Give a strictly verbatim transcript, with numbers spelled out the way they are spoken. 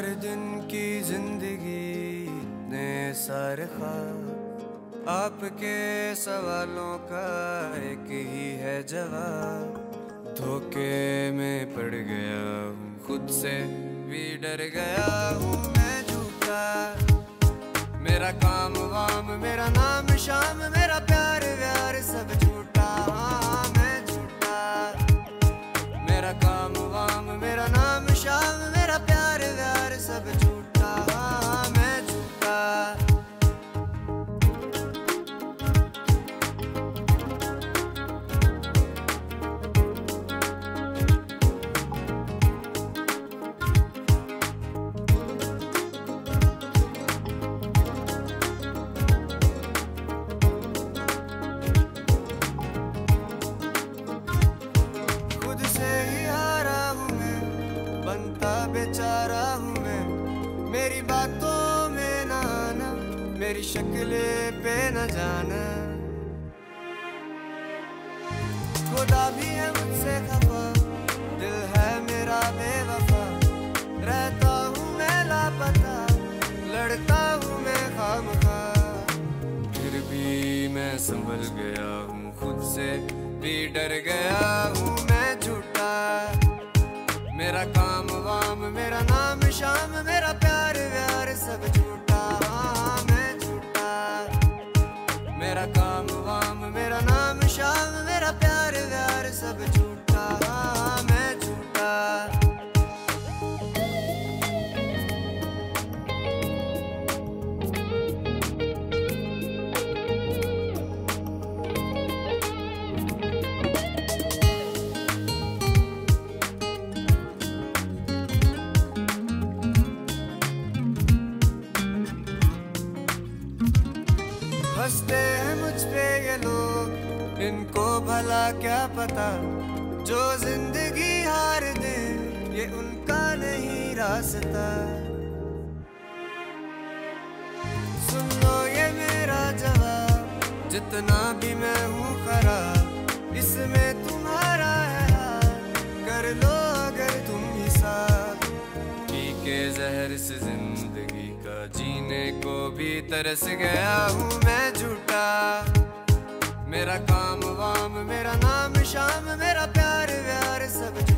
हर दिन की जिंदगी ने सारे ख्वाब, आपके सवालों का एक ही है जवाब। धोखे में पड़ गया हूँ, खुद से भी डर गया हूँ मैं झूठा। मेरा काम वाम, मेरा नाम शाम, मेरा प्यार व्यार सब झूठा। हाँ मैं झूठा, मेरा काम वाम, मेरा नाम शाम, मेरा प्यार व्यार सब झूठा। हाँ मैं झूठा। बेचारा हूँ मैं, मेरी बातों में ना आना, मेरी शक्ल पे न जाना। खुदा भी है मुझसे खफा, दिल है मेरा बेवफा। रहता हूँ मैं लापता, लड़ता हूँ मैं खामखा। फिर भी मैं संभल गया हूँ, खुद से भी डर गया हूँ मैं झूठा। मेरा काम वाम, मेरा नाम शाम, मेरा प्यार व्यार सब झूठा। हाँ मैं झूठा, मेरा काम वाम, मेरा नाम शाम, मेरा प्यार व्यार सब झूठा। हाँ मैं झूठा। हंसते हैं मुझ पे ये लोग, इनको भला क्या पता। जो जिंदगी हार दे, ये उनका नहीं रास्ता। सुन लो ये मेरा जवाब, जितना भी मैं हूँ खराब, इसमें तुम्हारा है हाथ। कर लो अगर तुम हिसाब, पी के जहर से जिंदगी का जीने को भी तरस गया हूँ मैं झूठा। मेरा काम वाम, मेरा नाम शाम, मेरा प्यार व्यार सब